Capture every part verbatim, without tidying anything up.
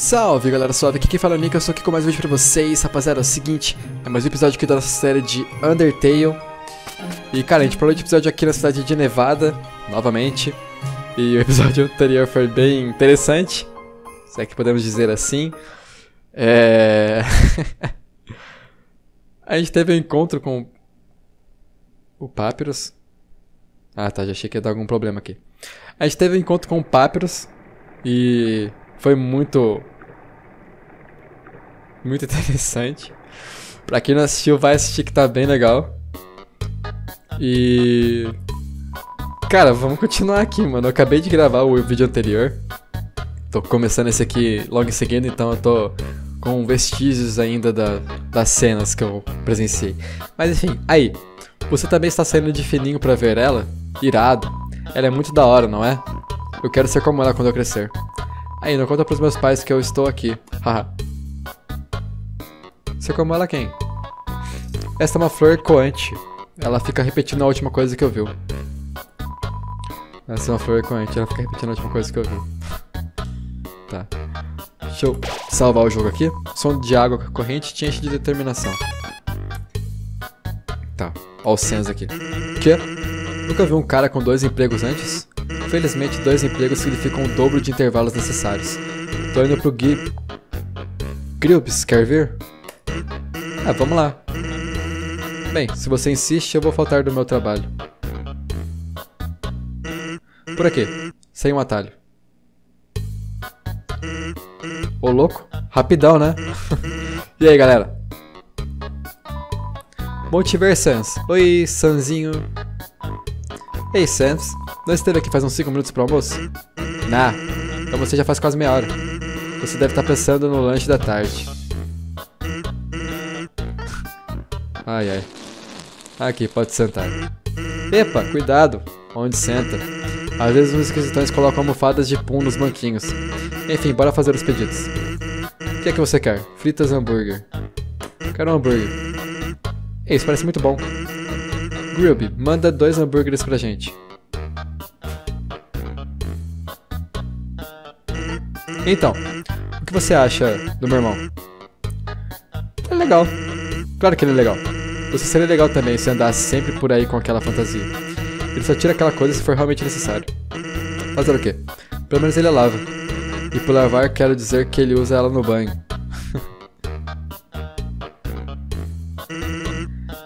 Salve galera, suave, aqui quem fala é o Nick, eu sou aqui com mais um vídeo pra vocês. Rapaziada, é o seguinte, é mais um episódio aqui da nossa série de Undertale. E cara, a gente parou de episódio aqui na cidade de Nevada, novamente. E o episódio anterior foi bem interessante, se é que podemos dizer assim. É... a gente teve um encontro com o Papyrus. Ah tá, já achei que ia dar algum problema aqui. A gente teve um encontro com o Papyrus e... foi muito, muito interessante. Pra quem não assistiu, vai assistir que tá bem legal. E... cara, vamos continuar aqui, mano. Eu acabei de gravar o vídeo anterior. Tô começando esse aqui logo em seguida, então eu tô com vestígios ainda da, das cenas que eu presenciei. Mas enfim, aí. Você também está saindo de fininho pra ver ela? Irado. Ela é muito da hora, não é? Eu quero ser como ela quando eu crescer. Aí, não conta pros meus pais que eu estou aqui. Haha. Você como ela quem? Esta é uma flor coante. Ela fica repetindo a última coisa que eu vi. Essa é uma flor coante. Ela fica repetindo a última coisa que eu vi. Tá. Deixa eu salvar o jogo aqui. Som de água corrente te enche de determinação. Tá. Ó o Sans aqui. Quê? Nunca vi um cara com dois empregos antes? Felizmente, dois empregos significam o dobro de intervalos necessários. Tô indo pro Gui... Grilbs, quer vir? Ah, vamos lá. Bem, se você insiste, eu vou faltar do meu trabalho. Por aqui, sem um atalho. Ô louco, rapidão, né? E aí, galera? Bom te ver, Sans. Oi, Sanzinho. Ei, Sans, não esteve aqui faz uns cinco minutos pro almoço? Nah, então você já faz quase meia hora. Você deve estar pensando no lanche da tarde. Ai, ai. Aqui, pode sentar. Epa, cuidado, onde senta. Às vezes os esquisitões colocam almofadas de pum nos banquinhos. Enfim, bora fazer os pedidos. O que é que você quer? Fritas ou hambúrguer? Quero um hambúrguer. Ei, isso parece muito bom. Grilby, manda dois hambúrgueres pra gente. Então, o que você acha do meu irmão? Ele é legal. Claro que ele é legal. Você seria legal também se andasse sempre por aí com aquela fantasia. Ele só tira aquela coisa se for realmente necessário. Fazer o quê? Pelo menos ele a lava. E por lavar, quero dizer que ele usa ela no banho.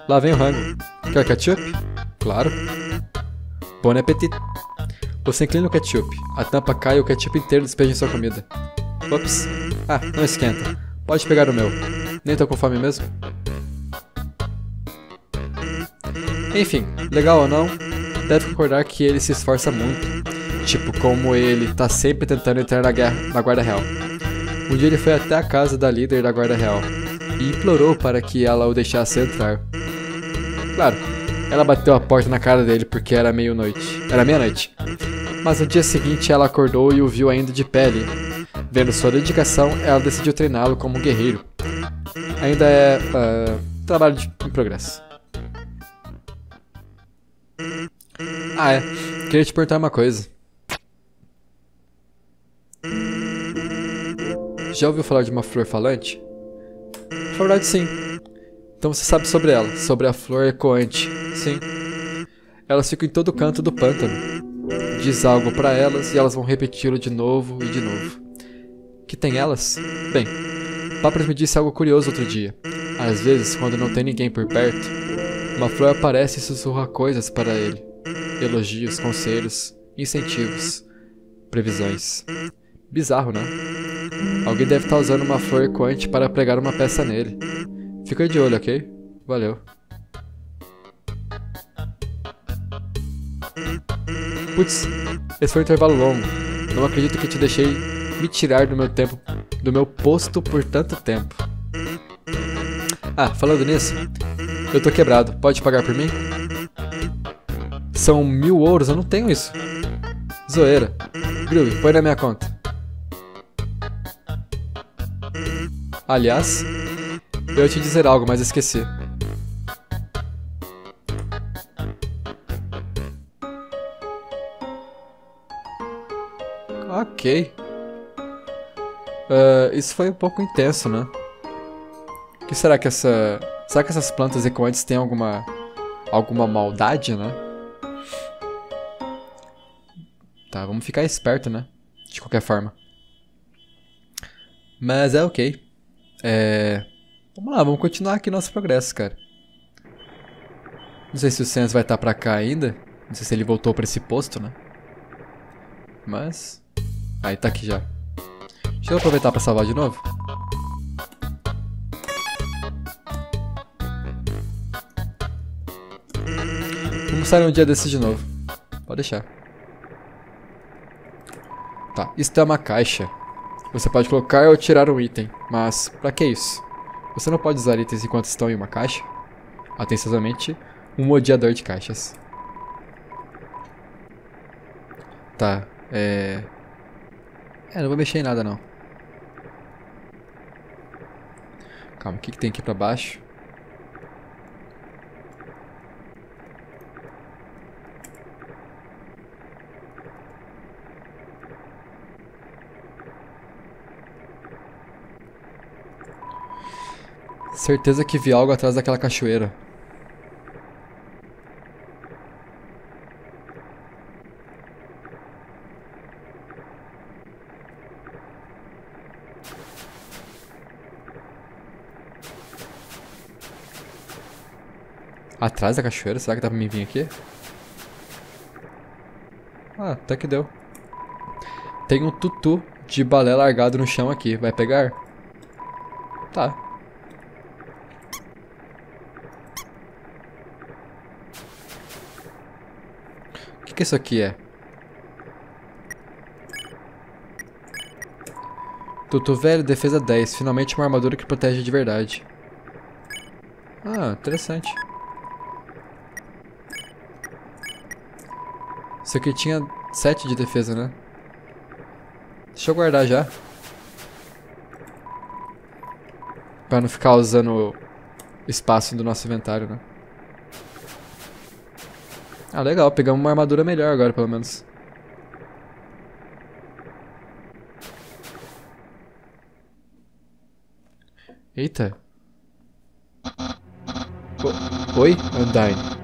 Lá vem o rango. Quer ketchup? Claro. Bon appétit. Você inclina o ketchup. A tampa cai e o ketchup inteiro despeja em sua comida. Ops. Ah, não esquenta. Pode pegar o meu. Nem tô com fome mesmo. Enfim, legal ou não, deve concordar que ele se esforça muito. Tipo, como ele tá sempre tentando entrar na, guerra, na Guarda Real. Um dia ele foi até a casa da líder da Guarda Real e implorou para que ela o deixasse entrar. Claro, ela bateu a porta na cara dele porque era meia-noite. Era meia-noite. Mas no dia seguinte ela acordou e o viu ainda de pé ali. Vendo sua dedicação, ela decidiu treiná-lo como um guerreiro. Ainda é uh, trabalho de, em progresso. Ah, é. Queria te perguntar uma coisa. Já ouviu falar de uma flor falante? Na verdade, sim. Então você sabe sobre ela, sobre a flor ecoante. Sim. Elas ficam em todo canto do pântano. Diz algo pra elas e elas vão repeti-lo de novo e de novo. Que tem elas? Bem, Papyrus me disse algo curioso outro dia. Às vezes, quando não tem ninguém por perto, uma flor aparece e sussurra coisas para ele. Elogios, conselhos, incentivos, previsões. Bizarro, né? Alguém deve estar usando uma flor ecoante para pregar uma peça nele. Fica de olho, ok? Valeu. Putz, esse foi um intervalo longo. Não acredito que te deixei me tirar do meu tempo, do meu posto por tanto tempo. Ah, falando nisso, eu tô quebrado. Pode pagar por mim? São mil ouros, eu não tenho isso. Zoeira. Grilby, põe na minha conta. Aliás... eu ia te dizer algo, mas esqueci. Ok. Uh, isso foi um pouco intenso, né? O que será que essa... Será que essas plantas ecoantes têm alguma... Alguma maldade, né? Tá, vamos ficar esperto, né? De qualquer forma. Mas é ok. É... Vamos lá, vamos continuar aqui nosso progresso, cara. Não sei se o Sans vai estar pra cá ainda. Não sei se ele voltou pra esse posto, né? Mas... Aí, tá aqui já. Deixa eu aproveitar pra salvar de novo. Vamos sair um dia desse de novo. Pode deixar. Tá, isto é uma caixa. Você pode colocar ou tirar um item, mas pra que isso? Você não pode usar itens enquanto estão em uma caixa. Atenciosamente, um odiador de caixas. Tá, é... É, não vou mexer em nada não. Calma, o que que tem aqui pra baixo? Certeza que vi algo atrás daquela cachoeira. Atrás da cachoeira? Será que dá pra mim vir aqui? Ah, até que deu. Tem um tutu de balé largado no chão aqui. Vai pegar? Tá. O que isso aqui é? Tutu velho, defesa dez. Finalmente uma armadura que protege de verdade. Ah, interessante. Isso aqui tinha sete de defesa, né? Deixa eu guardar já. Pra não ficar usando espaço do nosso inventário, né? Ah, legal, pegamos uma armadura melhor agora, pelo menos. Eita. O Oi, Undyne.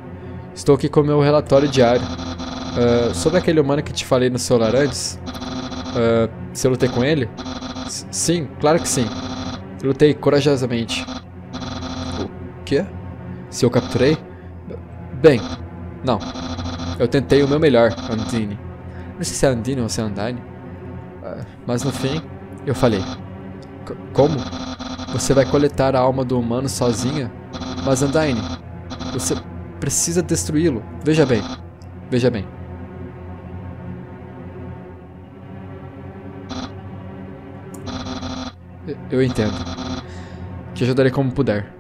Estou aqui com o meu relatório diário. Uh, sobre aquele humano que te falei no celular antes. Uh, se eu lutei com ele? S sim, claro que sim. Eu lutei corajosamente. O quê? Se eu capturei? Bem... Não, eu tentei o meu melhor, Undyne. Não sei se é Undyne ou se é Undyne. Uh, mas no fim, eu falei. C como? Você vai coletar a alma do humano sozinha? Mas Undyne, você precisa destruí-lo. Veja bem, veja bem. Eu, eu entendo. Te ajudarei como puder.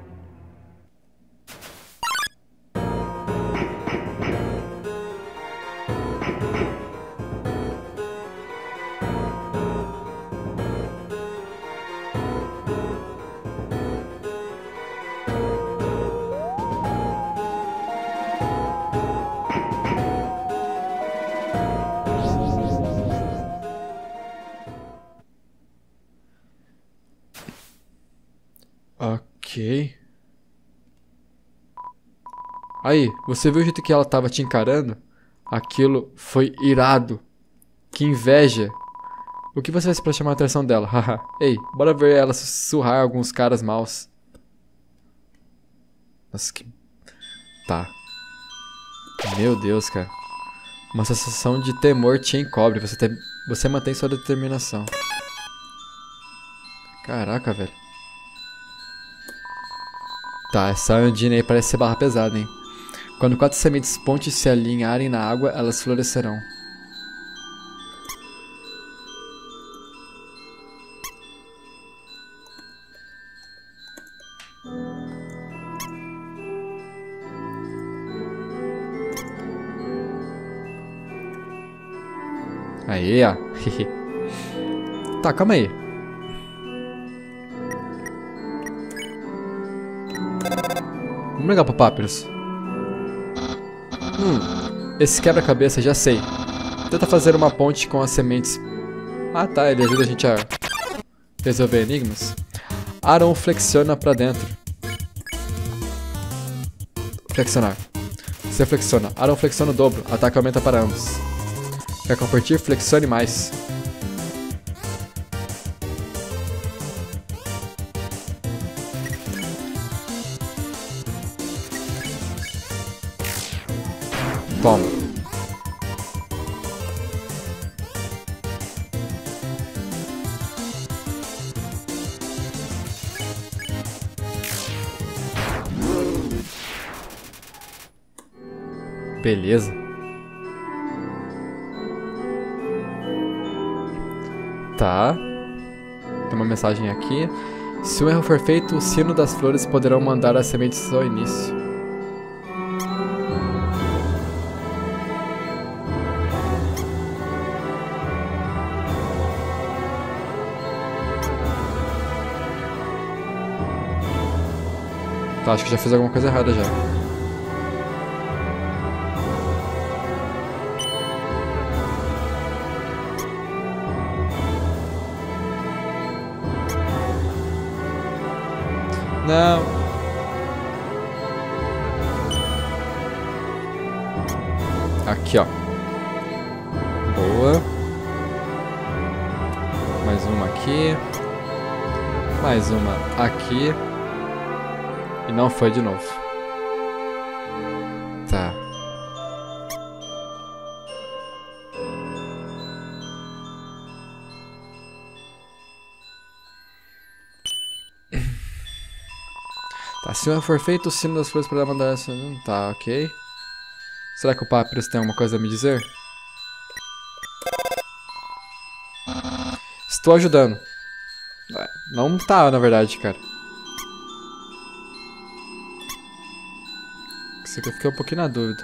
Aí, você viu o jeito que ela tava te encarando? Aquilo foi irado. Que inveja. O que você fez pra chamar a atenção dela? Haha. Ei, bora ver ela sussurrar alguns caras maus. Nossa, que... Tá. Meu Deus, cara. Uma sensação de temor te encobre. Você, te... você mantém sua determinação. Caraca, velho. Tá, essa Undyne aí parece ser barra pesada, hein? Quando quatro sementes pontes se alinharem na água, elas florescerão. Aí, ó. Tá, calma aí. Vamos ligar pro Papyrus. Hum, esse quebra-cabeça, já sei. Tenta fazer uma ponte com as sementes. Ah tá, ele ajuda a gente a resolver enigmas. Aaron flexiona pra dentro. Flexionar. Você flexiona. Aaron flexiona o dobro. Ataque aumenta para ambos. Quer competir? Flexione mais. Toma. Beleza. Tá. Tem uma mensagem aqui. Se um erro for feito, o sino das flores poderão mandar as sementes ao início. Acho que já fiz alguma coisa errada já. Não. Aqui, ó. Boa. Mais uma aqui. Mais uma aqui. E não foi de novo. Tá. Tá, se não for feito o sino das flores para mandar essa. Tá, ok. Será que o Papyrus tem alguma coisa a me dizer? Estou ajudando. Não tá, na verdade, cara. Isso aqui eu fiquei um pouquinho na dúvida.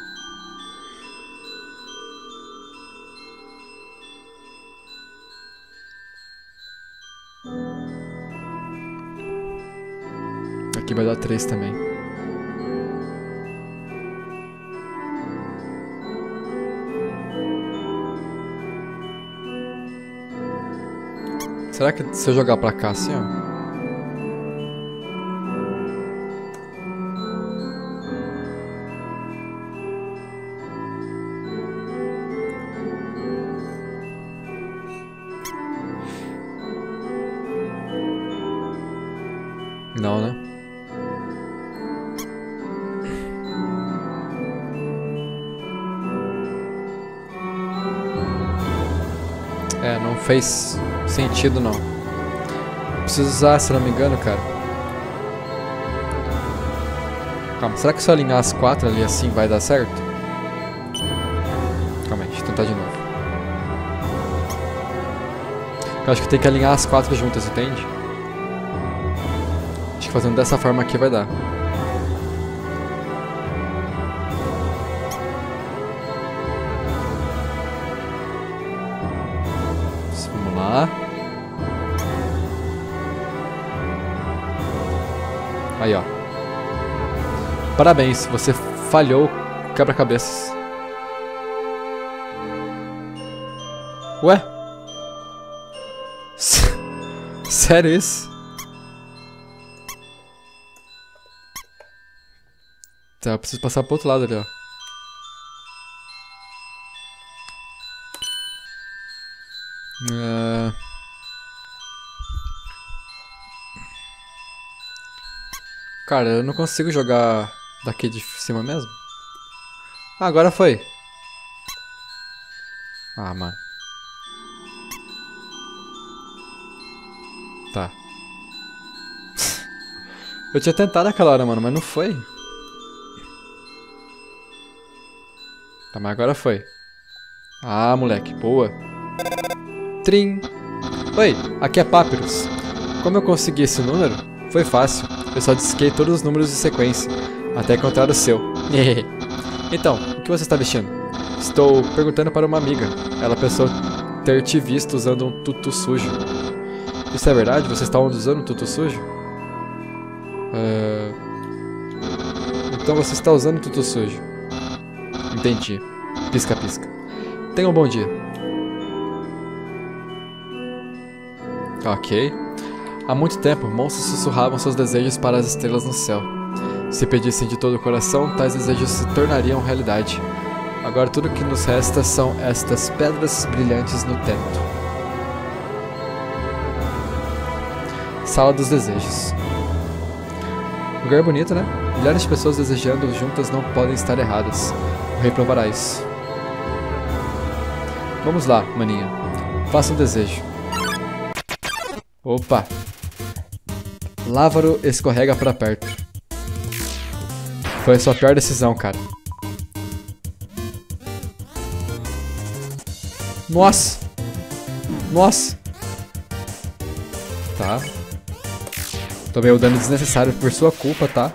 Aqui vai dar três também. Será que se eu jogar pra cá assim, ó? Não, né? É, não fez sentido, não. Preciso usar, se não me engano, cara. Calma, será que se eu alinhar as quatro ali assim vai dar certo? Calma aí, deixa eu tentar de novo. Eu acho que tem que alinhar as quatro juntas, entende? Fazendo dessa forma aqui vai dar. Vamos lá. Aí, ó. Parabéns, você falhou o quebra-cabeças. Ué? Sério isso? Tá, eu preciso passar pro outro lado ali, ó. Uh... Cara, eu não consigo jogar daqui de cima mesmo? Ah, agora foi. Ah, mano. Tá. Eu tinha tentado aquela hora, mano, mas não foi. Tá, mas agora foi. Ah, moleque, boa. Trim. Oi, aqui é Papyrus. Como eu consegui esse número? Foi fácil. Eu só disquei todos os números de sequência, até encontrar o seu. Então, o que você está vestindo? Estou perguntando para uma amiga. Ela pensou ter te visto usando um tutu sujo. Isso é verdade? Você está usando um tutu sujo? Uh... Então você está usando um tutu sujo. Entendi. Pisca, pisca. Tenha um bom dia. Ok. Há muito tempo, monstros sussurravam seus desejos para as estrelas no céu. Se pedissem de todo o coração, tais desejos se tornariam realidade. Agora tudo que nos resta são estas pedras brilhantes no teto. Sala dos Desejos. Lugar bonito, né? Milhares de pessoas desejando juntas não podem estar erradas. O rei provará isso. Vamos lá, maninha. Faça um desejo. Opa! Lávaro escorrega pra perto. Foi a sua pior decisão, cara. Nossa! Nossa! Tá. Tomei o dano desnecessário por sua culpa, tá?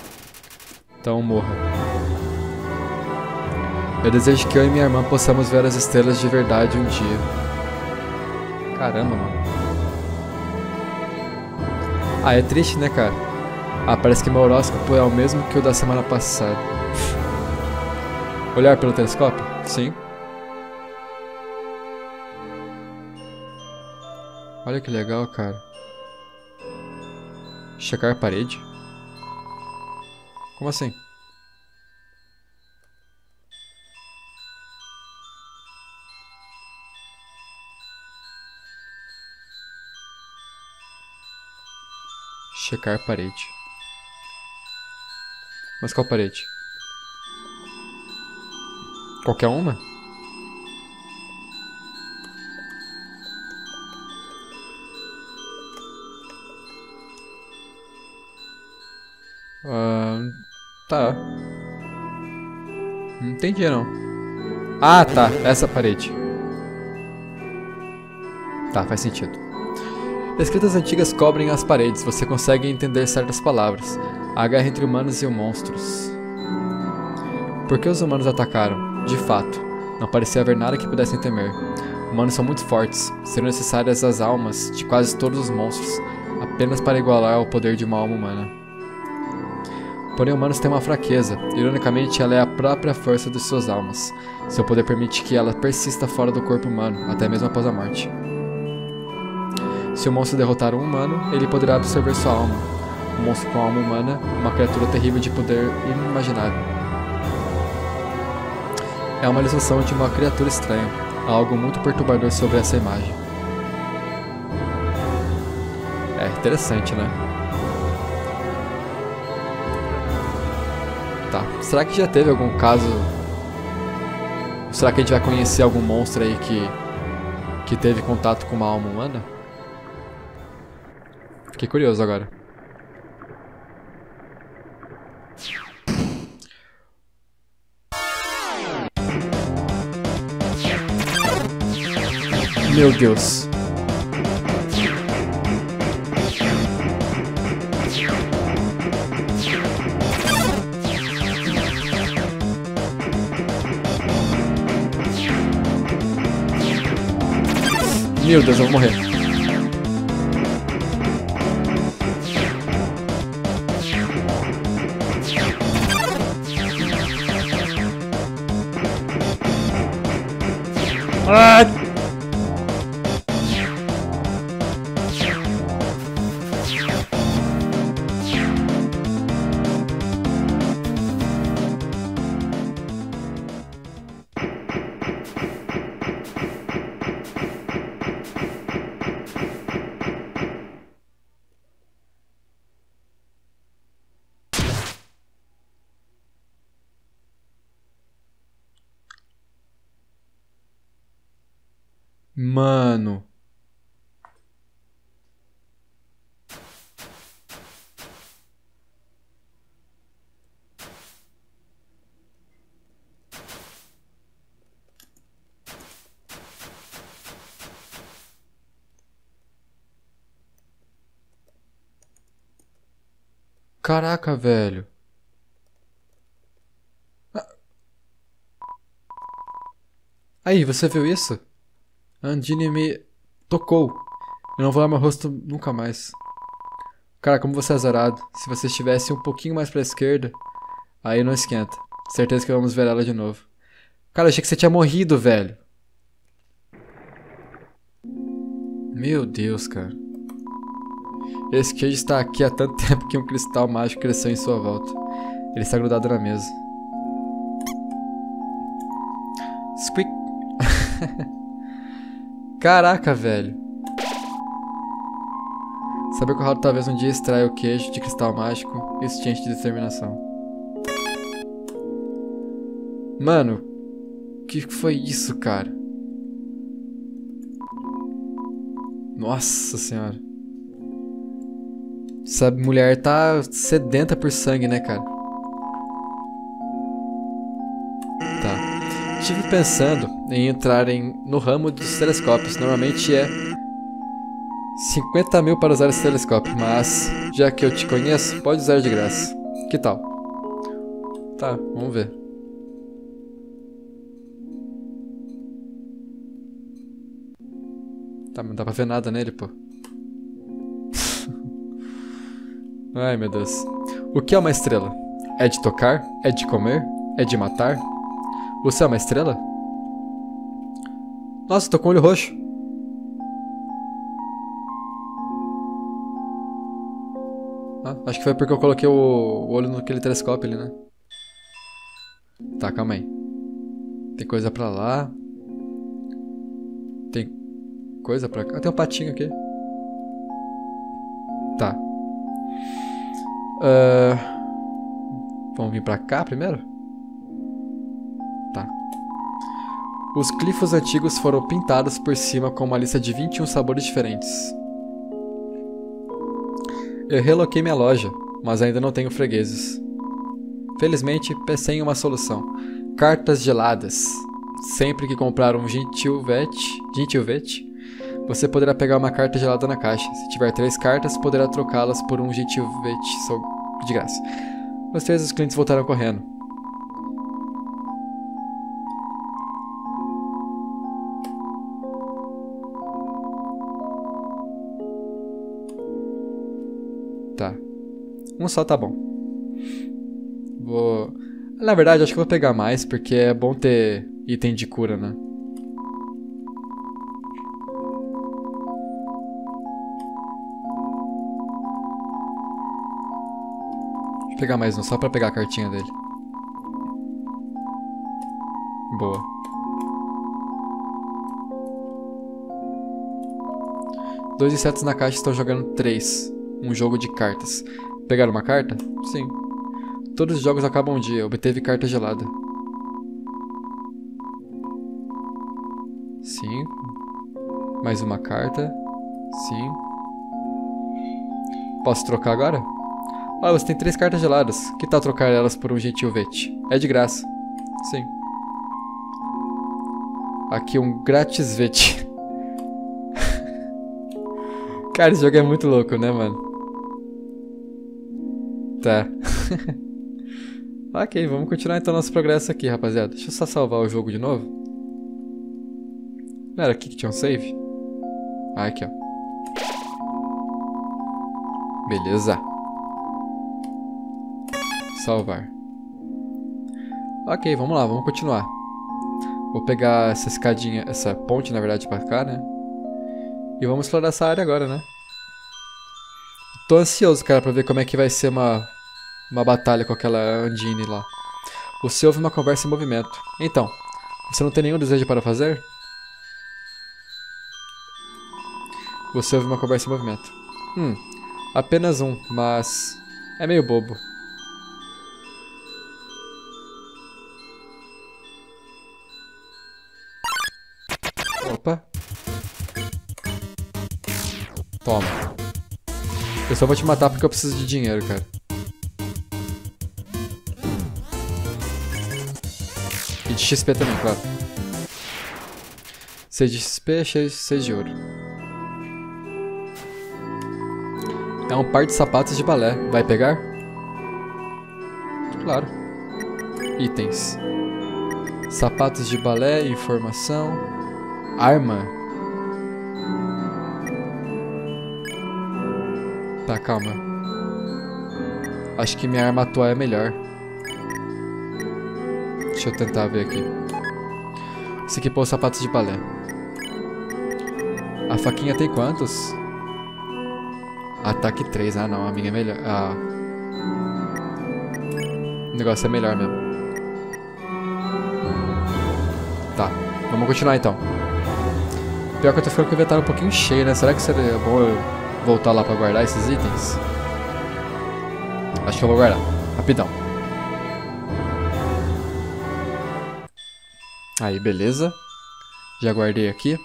Então morra. Eu desejo que eu e minha irmã possamos ver as estrelas de verdade um dia. Caramba, mano. Ah, é triste, né, cara? Ah, parece que meu horóscopo é o mesmo que o da semana passada. Olhar pelo telescópio? Sim. Olha que legal, cara. Checar a parede? Como assim? Checar parede. Mas qual parede? Qualquer uma? Uh, tá. Não entendi não. Ah, tá. Essa parede. Tá, faz sentido. Escritas antigas cobrem as paredes. Você consegue entender certas palavras. A guerra entre humanos e monstros. Por que os humanos atacaram? De fato, não parecia haver nada que pudessem temer. Humanos são muito fortes. Serão necessárias as almas de quase todos os monstros, apenas para igualar ao poder de uma alma humana. Porém, humanos têm uma fraqueza. Ironicamente, ela é a própria força de suas almas. Seu poder permite que ela persista fora do corpo humano, até mesmo após a morte. Se o monstro derrotar um humano, ele poderá absorver sua alma. Um monstro com alma humana, uma criatura terrível de poder inimaginável. É uma ilustração de uma criatura estranha. Há algo muito perturbador sobre essa imagem. É interessante, né? Tá. Será que já teve algum caso? Ou será que a gente vai conhecer algum monstro aí que que teve contato com uma alma humana? Fiquei curioso agora. Meu Deus. Meu Deus, eu vou morrer. Ah! Mano. Caraca, velho. Aí, você viu isso? Undyne me tocou. Eu não vou olhar meu rosto nunca mais. Cara, como você é azarado. Se você estivesse um pouquinho mais pra esquerda, aí não esquenta. Certeza que vamos ver ela de novo. Cara, eu achei que você tinha morrido, velho. Meu Deus, cara. Esse queijo está aqui há tanto tempo que um cristal mágico cresceu em sua volta. Ele está grudado na mesa. Squeak. Caraca, velho. Saber que o Raul talvez um dia extraia o queijo de cristal mágico, isso te enche de determinação. Mano, que foi isso, cara? Nossa senhora. Essa mulher tá sedenta por sangue, né, cara? Tá. Estive pensando em entrar em, no ramo dos telescópios. Normalmente é cinquenta mil para usar esse telescópio, mas já que eu te conheço, pode usar de graça. Que tal? Tá, vamos ver. Tá, mas não dá pra ver nada nele, pô. Ai, meu Deus. O que é uma estrela? É de tocar? É de comer? É de matar? Você é uma estrela? Nossa, tô com o olho roxo. Ah, acho que foi porque eu coloquei o, o olho naquele telescópio ali, né? Tá, calma aí. Tem coisa pra lá. Tem coisa pra cá. Ah, tem um patinho aqui. Tá. Uh, vamos vir pra cá primeiro? Tá. Os glifos antigos foram pintados por cima com uma lista de vinte e um sabores diferentes. Eu reloquei minha loja, mas ainda não tenho fregueses. Felizmente, pensei em uma solução. Cartas geladas. Sempre que comprar um gentilvete, gentilvete, você poderá pegar uma carta gelada na caixa. Se tiver três cartas, poderá trocá-las por um gentilvete de graça. Os três clientes voltaram correndo. Tá. Um só tá bom. Vou... Na verdade, acho que vou pegar mais, porque é bom ter item de cura, né? Pegar mais um, só pra pegar a cartinha dele. Boa. Dois insetos na caixa estão jogando três. Um jogo de cartas. Pegaram uma carta? Sim. Todos os jogos acabam um dia. Obteve carta gelada. Sim. Mais uma carta. Sim. Posso trocar agora? Ah, você tem três cartas geladas. Que tal trocar elas por um gentilvete? É de graça. Sim. Aqui um gratisvete. Cara, esse jogo é muito louco, né, mano? Tá. Ok, vamos continuar então nosso progresso aqui, rapaziada. Deixa eu só salvar o jogo de novo. Não era aqui que tinha um save? Ah, aqui, ó. Beleza. Salvar. Ok, vamos lá, vamos continuar. Vou pegar essa escadinha, essa ponte, na verdade, pra cá, né? E vamos explorar essa área agora, né? Tô ansioso, cara, pra ver como é que vai ser uma, uma batalha com aquela Undyne lá. Você ouve uma conversa em movimento. Então, você não tem nenhum desejo para fazer? Você ouve uma conversa em movimento. Hum, apenas um, mas é meio bobo. Opa. Toma. Eu só vou te matar porque eu preciso de dinheiro, cara. E de X P também, claro. seis de X P, seis de ouro. É um par de sapatos de balé. Vai pegar? Claro. Itens. Sapatos de balé, informação... Arma. Tá, calma. Acho que minha arma atual é melhor. Deixa eu tentar ver aqui. Esse aqui põe os sapatos de balé. A faquinha tem quantos? Ataque três. Ah, não. A minha é melhor. Ah. O negócio é melhor mesmo. Tá. Vamos continuar, então. Pior que eu tô ficando com o inventário um pouquinho cheio, né? Será que seria bom eu voltar lá pra guardar esses itens? Acho que eu vou guardar. Rapidão. Aí, beleza. Já guardei aqui.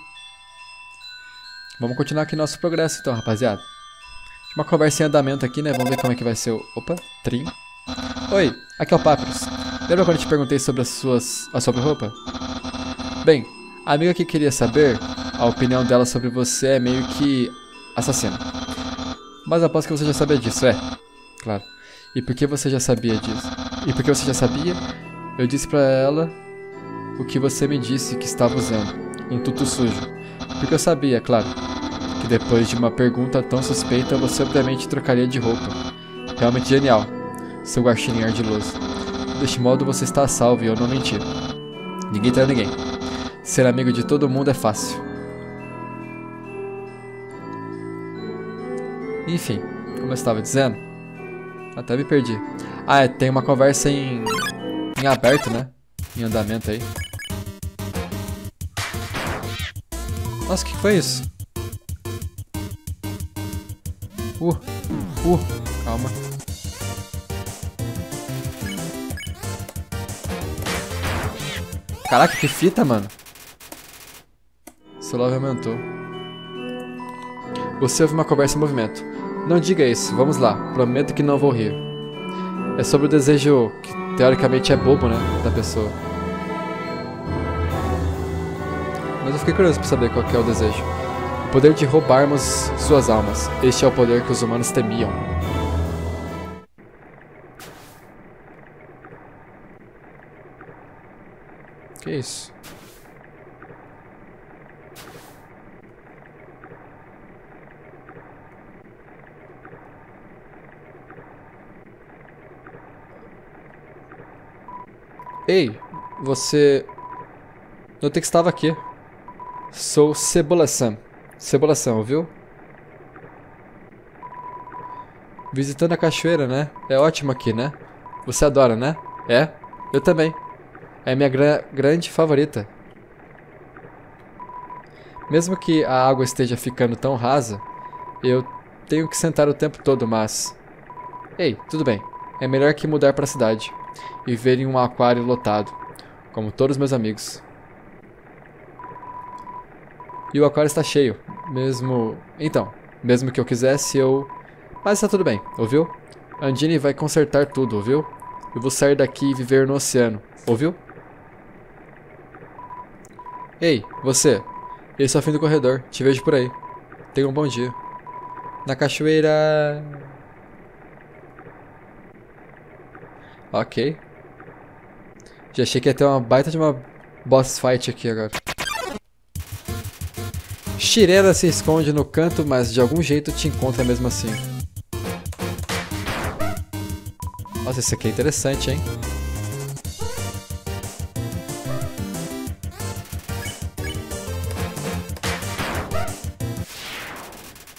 Vamos continuar aqui nosso progresso, então, rapaziada. Uma conversa em andamento aqui, né? Vamos ver como é que vai ser o... Opa, trim. Oi, aqui é o Papyrus. Lembra quando eu te perguntei sobre as suas... a sua roupa? Bem, a amiga que queria saber... a opinião dela sobre você é meio que... assassina. Mas aposto que você já sabia disso, é? Claro. E por que você já sabia disso? E por que você já sabia? Eu disse pra ela... o que você me disse que estava usando, um tutu sujo. Porque eu sabia, claro, que depois de uma pergunta tão suspeita, você obviamente trocaria de roupa. Realmente genial, seu guaxinim ardiloso. Deste modo você está a salvo e eu não menti. Ninguém traiu ninguém. Ser amigo de todo mundo é fácil. Enfim, como eu estava dizendo, até me perdi. Ah, é, tem uma conversa em, em aberto, né? Em andamento aí. Nossa, o que foi isso? Uh, uh, calma. Caraca, que fita, mano. O celular aumentou. Você ouve uma conversa em movimento. Não diga isso, vamos lá. Prometo que não vou rir. É sobre o desejo que teoricamente é bobo, né? Da pessoa. Mas eu fiquei curioso pra saber qual que é o desejo. O poder de roubarmos suas almas. Este é o poder que os humanos temiam. Que isso? Ei, você... notei que estava aqui. Sou Cebola-san. Cebola-san, ouviu? Visitando a cachoeira, né? É ótimo aqui, né? Você adora, né? É, eu também. É minha gra grande favorita. Mesmo que a água esteja ficando tão rasa, eu tenho que sentar o tempo todo, mas... Ei, tudo bem. É melhor que mudar para a cidade. E verem um aquário lotado, como todos meus amigos. E o aquário está cheio, mesmo... Então, mesmo que eu quisesse, eu... Mas está tudo bem, ouviu? Undyne vai consertar tudo, ouviu? Eu vou sair daqui e viver no oceano, ouviu? Ei, você. Esse é o fim do corredor, te vejo por aí. Tenha um bom dia. Na cachoeira... Ok. Já achei que ia ter uma baita de uma boss fight aqui agora. Shirena se esconde no canto, mas de algum jeito te encontra mesmo assim. Nossa, esse aqui é interessante, hein?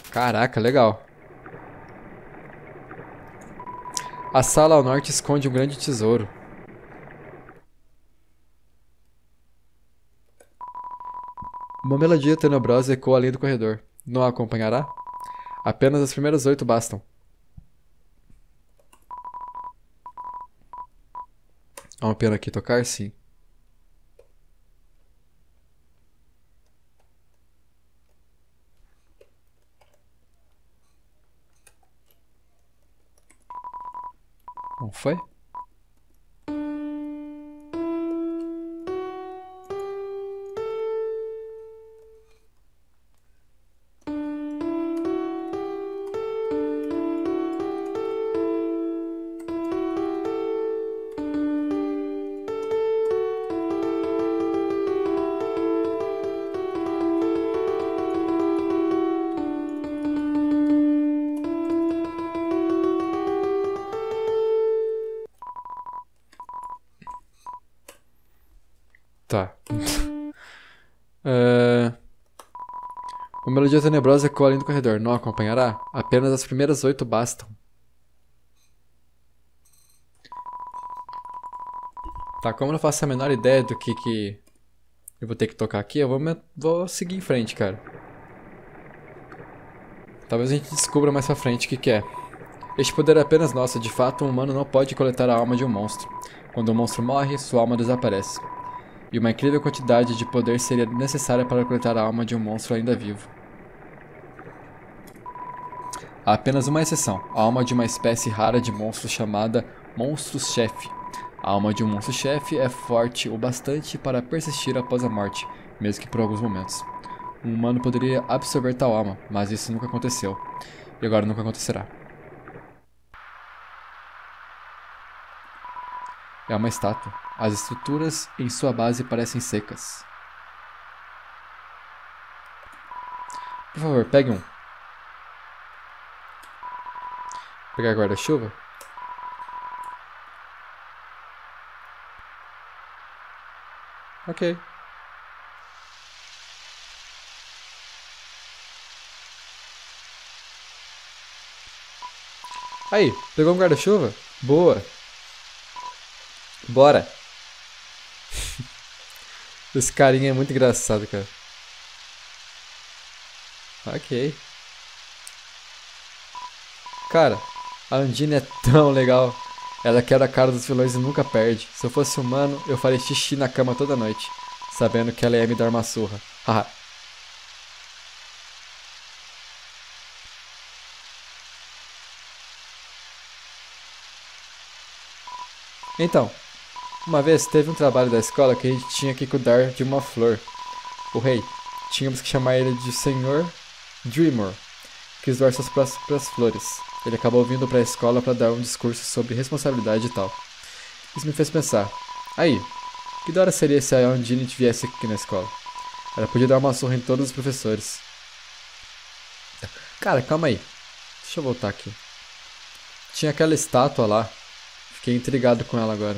Caraca, legal. A sala ao norte esconde um grande tesouro. Uma melodia tenebrosa ecoa além do corredor. Não a acompanhará? Apenas as primeiras oito bastam. Há um piano aqui tocar? Sim. Não foi? O melodia tenebrosa ecoa além do corredor. Não acompanhará? Apenas as primeiras oito bastam. Tá, como eu não faço a menor ideia do que que eu vou ter que tocar aqui, eu vou, me... vou seguir em frente, cara. Talvez a gente descubra mais pra frente o que que é. Este poder é apenas nosso. De fato, um humano não pode coletar a alma de um monstro. Quando um monstro morre, sua alma desaparece. E uma incrível quantidade de poder seria necessária para coletar a alma de um monstro ainda vivo. Há apenas uma exceção. A alma de uma espécie rara de monstro chamada monstro-chefe. A alma de um monstro-chefe é forte o bastante para persistir após a morte, mesmo que por alguns momentos. Um humano poderia absorver tal alma, mas isso nunca aconteceu. E agora nunca acontecerá. É uma estátua. As estruturas em sua base parecem secas. Por favor, pegue um. Vou pegar guarda-chuva. Ok. Aí, pegou um guarda-chuva? Boa. Bora. Esse carinha é muito engraçado, cara. Ok. Cara, a Undyne é tão legal. Ela quebra a cara dos vilões e nunca perde. Se eu fosse humano, eu faria xixi na cama toda noite, sabendo que ela ia me dar uma surra. Haha. Então, uma vez teve um trabalho da escola que a gente tinha que cuidar de uma flor. O rei. Tínhamos que chamar ele de Senhor Dreemurr, que quis doar suas próprias flores. Ele acabou vindo para a escola para dar um discurso sobre responsabilidade e tal. Isso me fez pensar. Aí, que da hora seria se a Undyne viesse aqui na escola? Ela podia dar uma surra em todos os professores. Cara, calma aí. Deixa eu voltar aqui. Tinha aquela estátua lá. Fiquei intrigado com ela agora.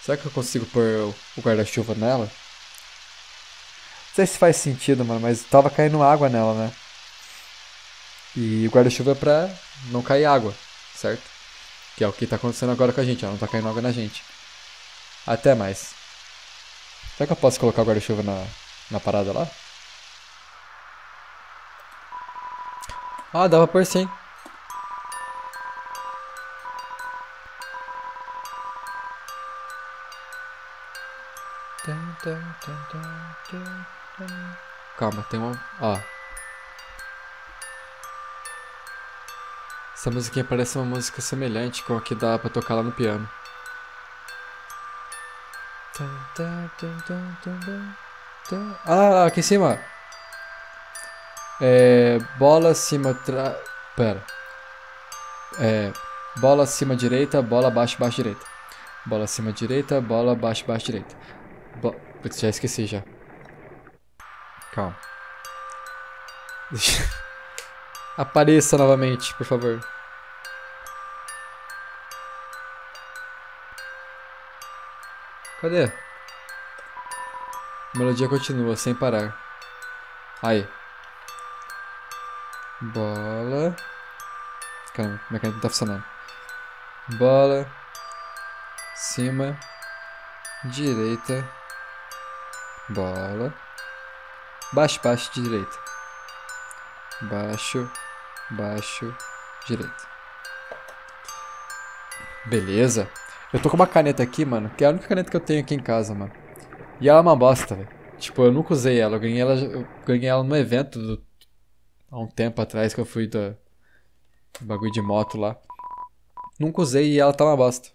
Será que eu consigo pôr o guarda-chuva nela? Não sei se faz sentido, mano, mas tava caindo água nela, né? E o guarda-chuva é pra não cair água, certo? Que é o que tá acontecendo agora com a gente, ó. Não tá caindo água na gente. Até mais. Será que eu posso colocar o guarda-chuva na, na parada lá? Ah, dava por sim. Calma, tem uma... Ó. Essa musiquinha parece uma música semelhante com a que dá pra tocar lá no piano. Ah, aqui em cima. É... Bola acima... Tra... Pera. É... Bola acima direita, bola abaixo, baixo direita. Bola acima direita, bola abaixo, baixo direita. Bo... Putz, já esqueci já. Calma. Deixa... Apareça novamente, por favor. Cadê? A melodia continua, sem parar. Aí. Bola. Calma, minha caneta não tá funcionando. Bola. Cima. Direita. Bola. Baixo, baixo, direita. Baixo. Baixo, direito. Beleza. Eu tô com uma caneta aqui, mano, que é a única caneta que eu tenho aqui em casa, mano. E ela é uma bosta, velho. Tipo, eu nunca usei ela. Eu ganhei ela, eu ganhei ela num evento do... há um tempo atrás que eu fui do... do bagulho de moto lá. Nunca usei e ela tá uma bosta.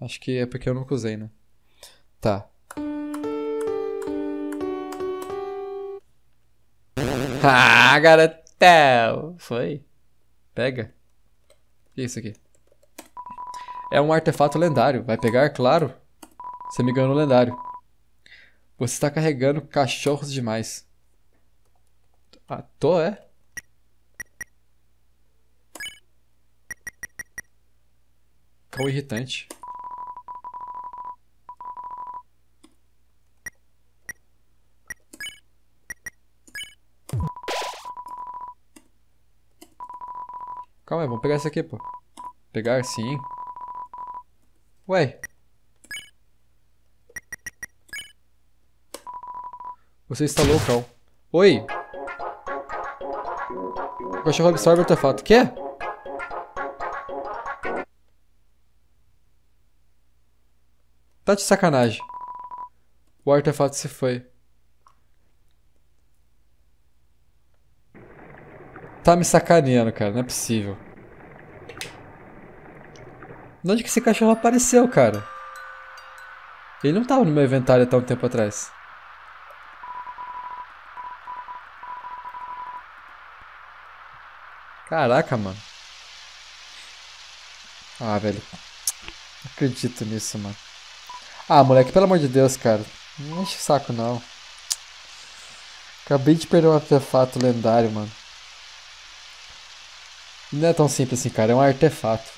Acho que é porque eu nunca usei, né? Tá. Ah, garoto! Foi. Pega. O que é isso aqui? É um artefato lendário. Vai pegar? Claro. Você me ganhou no lendário. Você está carregando cachorros demais. Ah, tô, é? Cão irritante. Calma aí, vamos pegar esse aqui, pô. Pegar sim. Ué. Você está loucão. Oi. O cachorro absorve o artefato. Quê? Tá de sacanagem. O artefato se foi. Tá me sacaneando, cara. Não é possível. De onde que esse cachorro apareceu, cara? Ele não tava no meu inventário até um tempo atrás. Caraca, mano. Ah, velho. Não acredito nisso, mano. Ah, moleque, pelo amor de Deus, cara. Não enche o saco, não. Acabei de perder um artefato lendário, mano. Não é tão simples assim, cara. É um artefato.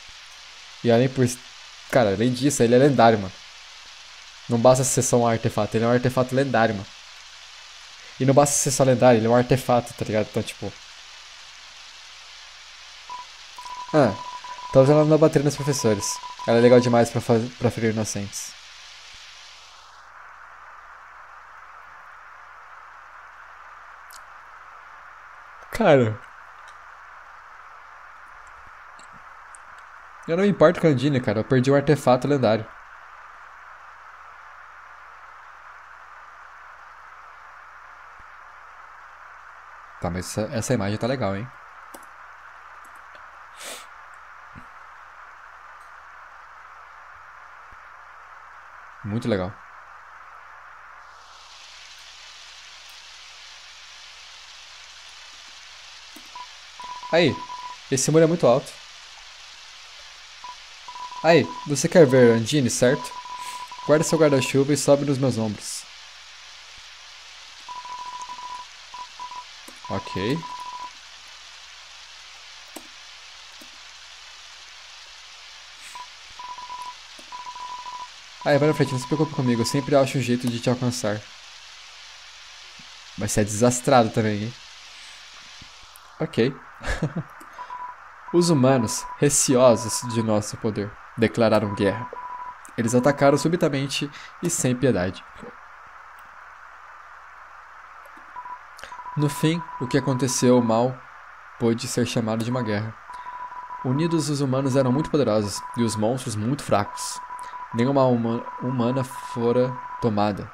E além por... Cara, além disso, ele é lendário, mano. Não basta ser só um artefato, ele é um artefato lendário, mano. E não basta ser só lendário, ele é um artefato, tá ligado? Então, tipo... Ah, talvez ela não bater nos professores. Ela é legal demais pra, faz... pra ferir inocentes. Cara... Eu não me importo com a Undyne, cara. Eu perdi um artefato lendário. Tá, mas essa, essa imagem tá legal, hein? Muito legal. Aí, esse muro é muito alto. Aí, você quer ver Undyne, certo? Guarda seu guarda-chuva e sobe nos meus ombros. Ok. Aí, vai na frente, não se preocupe comigo. Eu sempre acho um jeito de te alcançar. Mas você é desastrado também, hein? Ok. Os humanos, receosos de nosso poder, declararam guerra. Eles atacaram subitamente e sem piedade. No fim, o que aconteceu mal pôde ser chamado de uma guerra. Unidos, os humanos eram muito poderosos e os monstros muito fracos. Nenhuma uma humana fora tomada,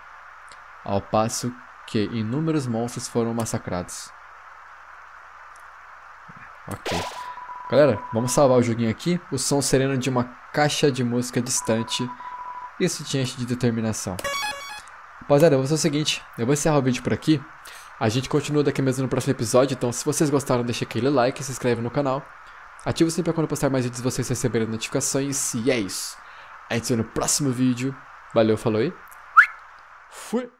ao passo que inúmeros monstros foram massacrados. Ok. Galera, vamos salvar o joguinho aqui. O som sereno de uma caixa de música distante. Isso te enche de determinação. Rapaziada, eu vou fazer o seguinte. Eu vou encerrar o vídeo por aqui. A gente continua daqui mesmo no próximo episódio. Então, se vocês gostaram, deixa aquele like. Se inscreve no canal. Ativa o sininho para quando postar mais vídeos vocês receberem notificações. E é isso. A gente se vê no próximo vídeo. Valeu, falou e... Fui!